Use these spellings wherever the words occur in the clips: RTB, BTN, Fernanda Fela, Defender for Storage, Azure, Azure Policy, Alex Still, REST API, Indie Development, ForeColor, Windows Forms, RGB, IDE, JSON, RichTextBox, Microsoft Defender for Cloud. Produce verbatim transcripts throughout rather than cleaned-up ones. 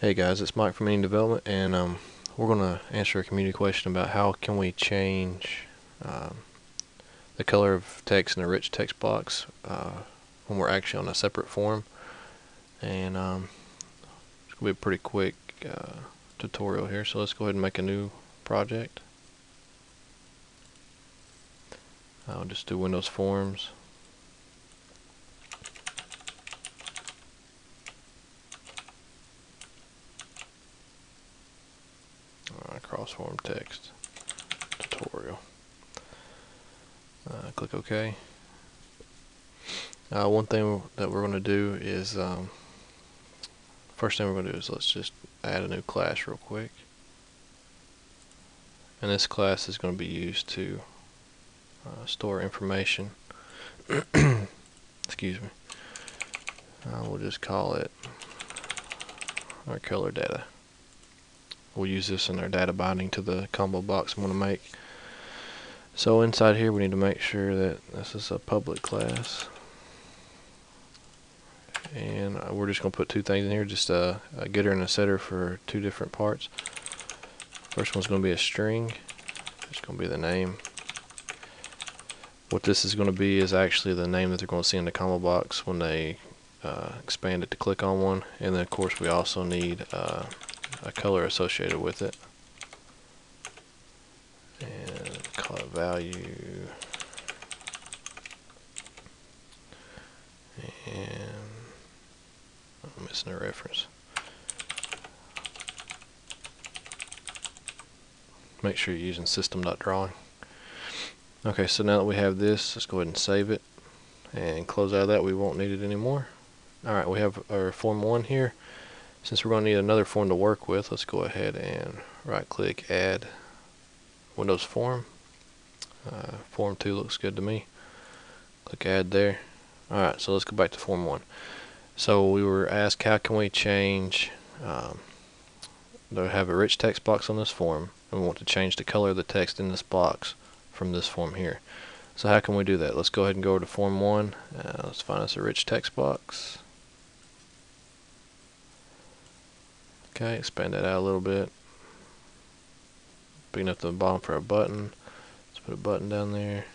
Hey guys, it's Mike from Indie Development, and um, we're going to answer a community question about how can we change um, the color of text in a rich text box uh, when we're actually on a separate form. And um, it's going to be a pretty quick uh, tutorial here, so let's go ahead and make a new project. I'll just do Windows Forms. Form text tutorial. Uh, click OK. Uh, one thing that we're going to do is um, first thing we're going to do is let's just add a new class real quick. And this class is going to be used to uh, store information. Excuse me. Uh, we'll just call it our color data. We'll use this in our data binding to the combo box I'm going to make. So inside here we need to make sure that this is a public class, and we're just going to put two things in here, just a, a getter and a setter for two different parts. First one's going to be a string. It's going to be the name. What this is going to be is actually the name that they're going to see in the combo box when they uh, expand it to click on one. And then of course we also need uh, a color associated with it, and call it value, and I'm missing a reference. Make sure you're using system.drawing. Okay, so now that we have this, let's go ahead and save it and close out of that. We won't need it anymore. Alright, we have our form one here. Since we're going to need another form to work with, let's go ahead and right click, add Windows Form. Uh, form two looks good to me. Click add there. Alright, so let's go back to form one. So we were asked how can we change, um, do we have a rich text box on this form, and we want to change the color of the text in this box from this form here. So how can we do that? Let's go ahead and go over to form one. Uh, let's find us a rich text box. Okay, expand that out a little bit. Big enough to the bottom for a button. Let's put a button down there.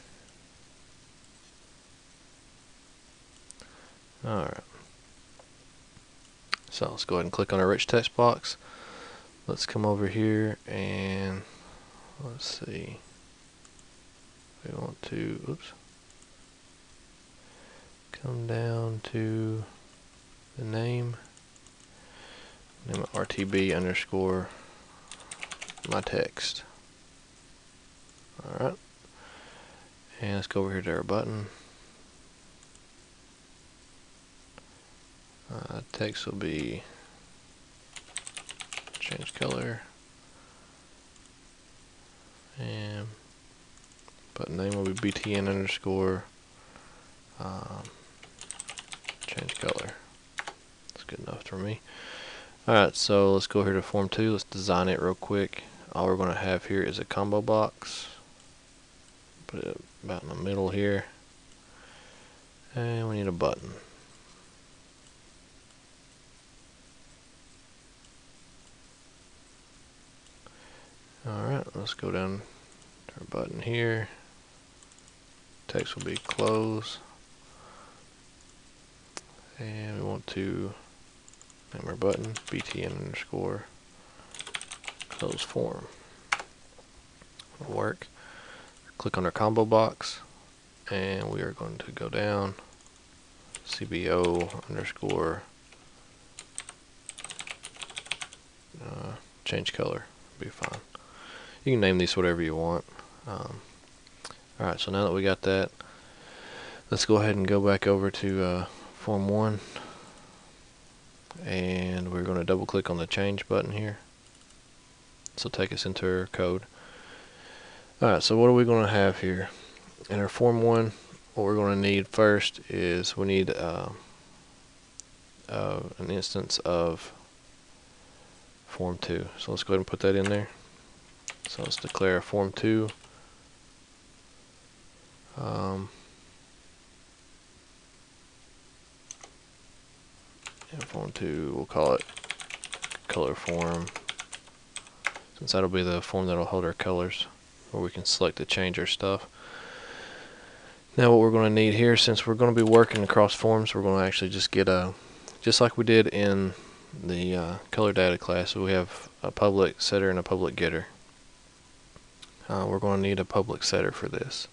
Alright. So let's go ahead and click on our rich text box. Let's come over here and let's see. We want to, oops. Come down to the name. Name it R T B underscore my text. Alright. And let's go over here to our button. Uh, text will be change color. And button name will be B T N underscore um, change color. That's good enough for me. Alright, so let's go here to form two. Let's design it real quick. All we're going to have here is a combo box. Put it about in the middle here. And we need a button. Alright, let's go down to our button here. Text will be close. And we want to name our button B T N underscore close form. It'll work. Click on our combo box, and we are going to go down C B O underscore uh, change color. Be fine. You can name these whatever you want. Um, all right. So now that we got that, let's go ahead and go back over to uh, form one. And we're going to double click on the change button here. This will take us into our code. Alright, so what are we going to have here? In our form one, what we're going to need first is we need uh, uh, an instance of form two. So let's go ahead and put that in there. So let's declare form two. Um, Form two, we'll call it color form, since that'll be the form that'll hold our colors, where we can select to change our stuff. Now what we're going to need here, since we're going to be working across forms, we're going to actually just get a, just like we did in the uh, color data class, so we have a public setter and a public getter. Uh, we're going to need a public setter for this.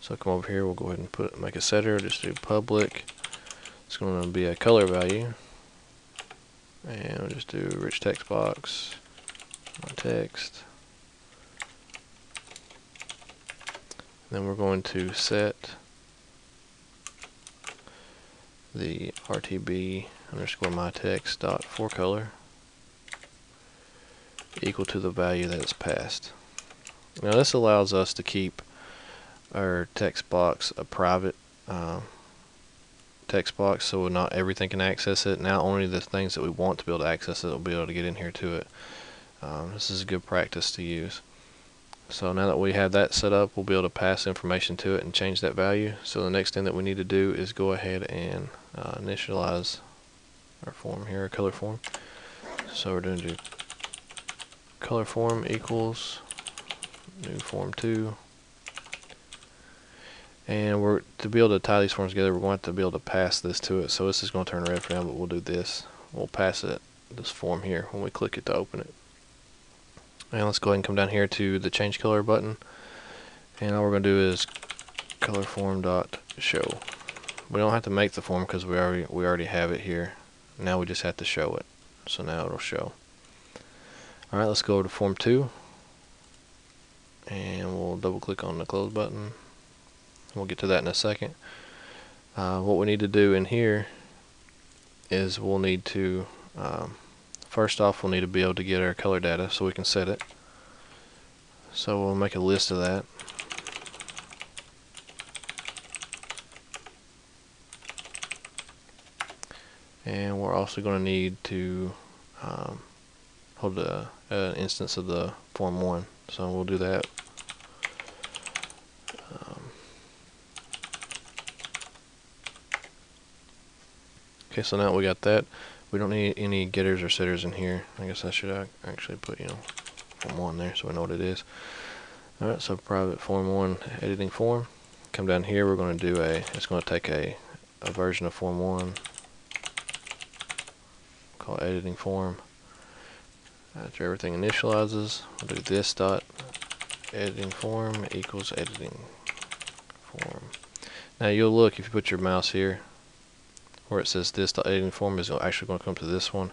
So come over here, we'll go ahead and put make a setter, just do public. It's going to be a color value. And we'll just do rich text box, my text. Then we're going to set the R T B underscore my text dot ForeColor equal to the value that is passed. Now this allows us to keep our text box a private uh, text box, so not everything can access it. Now only the things that we want to be able to access it will be able to get in here to it. Um, this is a good practice to use. So now that we have that set up, we'll be able to pass information to it and change that value. So the next thing that we need to do is go ahead and uh, initialize our form here, our color form. So we're going to do color form equals new form two. And we're to be able to tie these forms together, we're going to, to be able to pass this to it. So this is going to turn red for now, but we'll do this. We'll pass it, this form here, when we click it to open it. And let's go ahead and come down here to the change color button. And all we're going to do is color form dot show. We don't have to make the form because we already we already have it here. Now we just have to show it. So now it'll show. All right, let's go over to form two. And we'll double click on the close button. We'll get to that in a second. Uh, what we need to do in here is we'll need to um, first off, we'll need to be able to get our color data so we can set it. So we'll make a list of that. And we're also going to need to um, hold an instance of the form one. So we'll do that. Um, okay, so now we got that. We don't need any getters or setters in here. I guess I should actually put, you know, form one there so we know what it is. Alright, so private form one editing form. Come down here, we're going to do a, it's going to take a, a version of form one. Call editing form. After everything initializes, we'll do this dot editing form equals editing form. Now you'll look, if you put your mouse here, where it says this editing form is actually going to come to this one.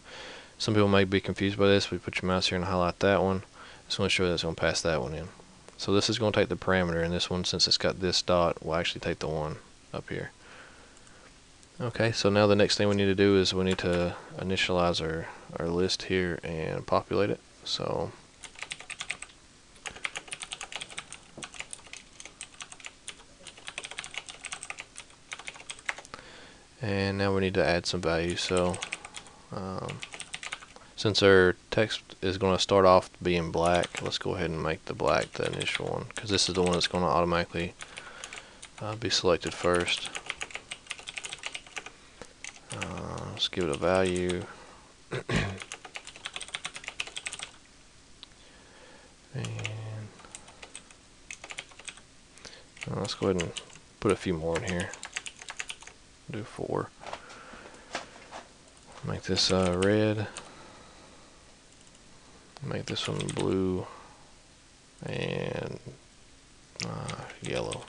Some people may be confused by this. We put your mouse here and highlight that one. It's going to show that it's going to pass that one in. So this is going to take the parameter, and this one, since it's got this dot, will actually take the one up here. Okay, so now the next thing we need to do is we need to initialize our, our list here and populate it. So and now we need to add some value. So um, since our text is going to start off being black, let's go ahead and make the black the initial one, because this is the one that's going to automatically uh, be selected first. Uh, let's give it a value. And let's go ahead and put a few more in here. Do four. Make this uh, red. Make this one blue and uh, yellow.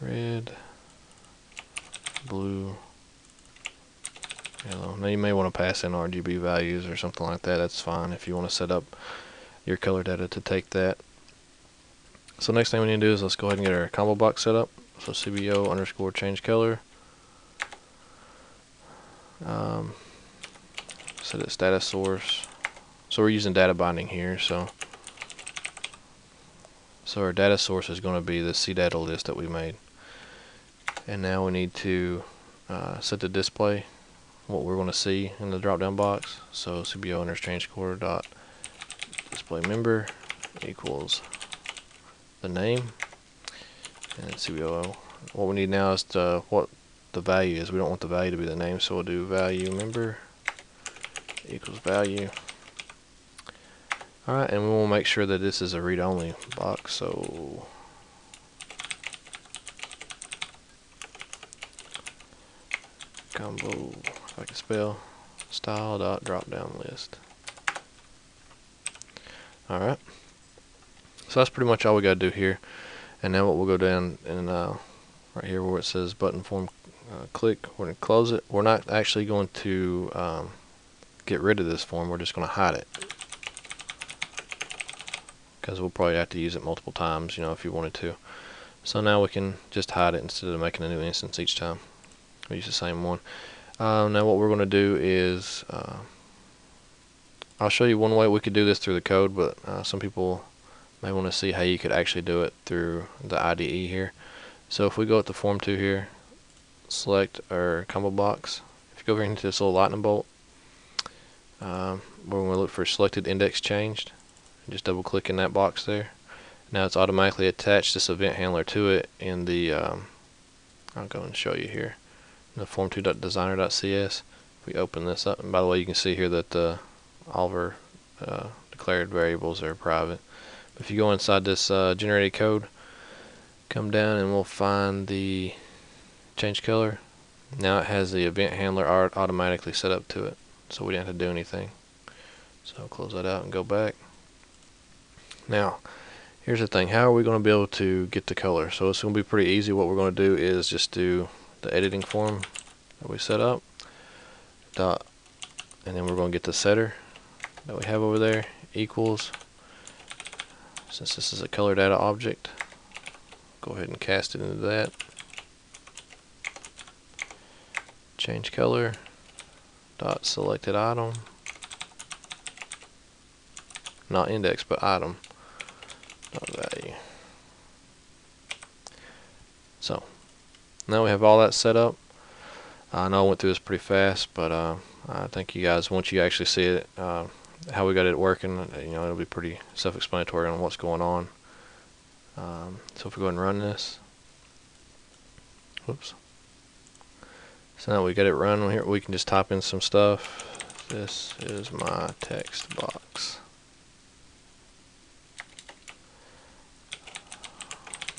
Red, blue, yellow. Now you may want to pass in R G B values or something like that. That's fine if you want to set up your color data to take that. So next thing we need to do is let's go ahead and get our combo box set up. So C B O underscore change color. Um, set it status source. So we're using data binding here. So so our data source is going to be the cdata list that we made. And now we need to uh, set the display, what we're going to see in the drop down box. So C B O underscore change color dot display member equals the name. And C B O. What we need now is the, what the value is. We don't want the value to be the name, so we'll do value member equals value. Alright, and we will make sure that this is a read-only box, so combo, if I can spell, style dot drop down list. Alright. So that's pretty much all we gotta do here. And now what we'll go down and uh, right here where it says button form uh, click, we're gonna close it. We're not actually going to um, get rid of this form, we're just gonna hide it. Because we'll probably have to use it multiple times, you know, if you wanted to. So now we can just hide it instead of making a new instance each time. We use the same one. Uh, now what we're going to do is, uh, I'll show you one way we could do this through the code, but uh, some people may want to see how you could actually do it through the I D E here. So if we go up to form two here, select our combo box. If you go over here into this little lightning bolt, um, we're going to look for selected index changed. Just double click in that box there. Now it's automatically attached this event handler to it in the um, I'll go and show you here in the form two dot designer dot C S. If we open this up, and by the way you can see here that uh, all of our uh, declared variables are private. But if you go inside this uh, generated code, come down and we'll find the change color. Now it has the event handler automatically set up to it, so we didn't have to do anything. So close that out and go back. Now, here's the thing. How are we going to be able to get the color? So it's going to be pretty easy. What we're going to do is just do the editing form that we set up, dot, and then we're going to get the setter that we have over there equals. Since this is a color data object, go ahead and cast it into that. Change color dot selected item, not index but item. Value. So now we have all that set up. I know I went through this pretty fast, but uh, I think you guys, once you actually see it, uh, how we got it working, you know, it'll be pretty self-explanatory on what's going on. Um, so if we go ahead and run this, whoops. So now we got it run here. We can just type in some stuff. This is my text box.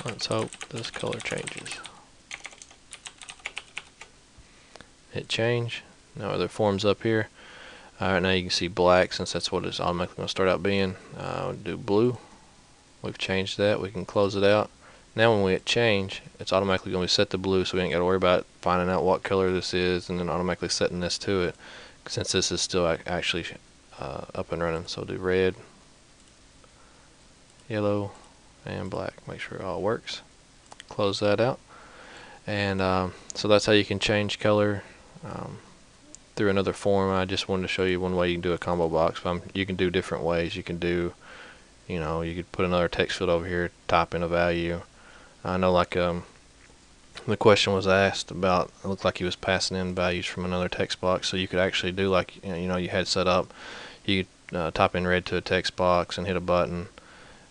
Let's hope this color changes. Hit change. Now other forms up here. Alright, now you can see black, since that's what it's automatically going to start out being. Uh, we'll do blue. We've changed that. We can close it out. Now when we hit change, it's automatically going to be set to blue, so we ain't got to worry about finding out what color this is and then automatically setting this to it, since this is still actually uh, up and running. So we'll do red, yellow, and black. Make sure it all works. Close that out. And um, so that's how you can change color um, through another form. I just wanted to show you one way you can do a combo box, but I'm, you can do different ways. You can do, you know, you could put another text field over here, type in a value. I know, like um, the question was asked about, it looked like he was passing in values from another text box, so you could actually do like, you know, you had set up, you could uh, type in red to a text box and hit a button,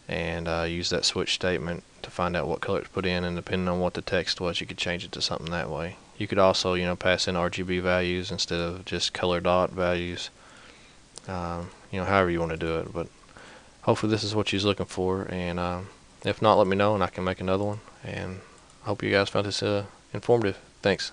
and uh, use that switch statement to find out what color it's put in, and depending on what the text was, you could change it to something that way. You could also, you know, pass in R G B values instead of just color dot values. Um, you know, however you want to do it. But hopefully this is what you're looking for, and um, if not, let me know and I can make another one. And I hope you guys found this uh, informative. Thanks.